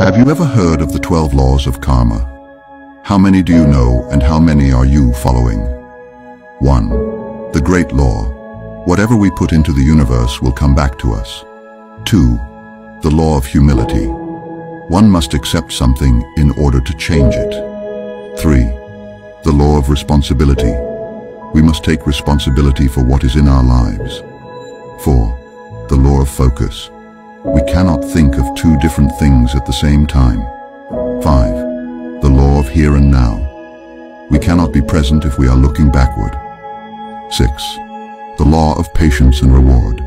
Have you ever heard of the 12 laws of karma? How many do you know and how many are you following? 1. The great law. Whatever we put into the universe will come back to us. 2. The law of humility. One must accept something in order to change it. 3. The law of responsibility. We must take responsibility for what is in our lives. 4. The law of focus. We cannot think of two different things at the same time. 5. The law of here and now. We cannot be present if we are looking backward. 6. The law of patience and reward.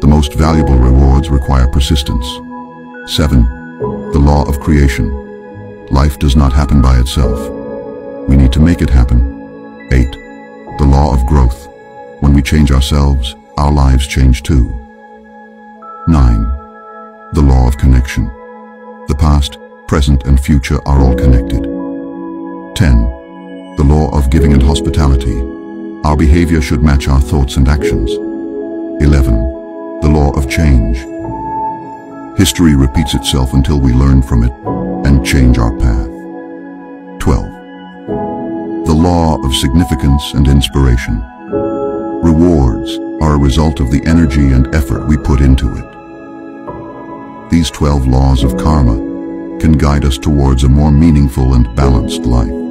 The most valuable rewards require persistence. 7. The law of creation. Life does not happen by itself. We need to make it happen. 8. The law of growth. When we change ourselves, our lives change too. 9. The law of connection. The past, present and future are all connected. 10. The law of giving and hospitality. Our behavior should match our thoughts and actions. 11. The law of change. History repeats itself until we learn from it and change our path. 12. The law of significance and inspiration. Rewards are a result of the energy and effort we put into it. These 12 laws of karma can guide us towards a more meaningful and balanced life.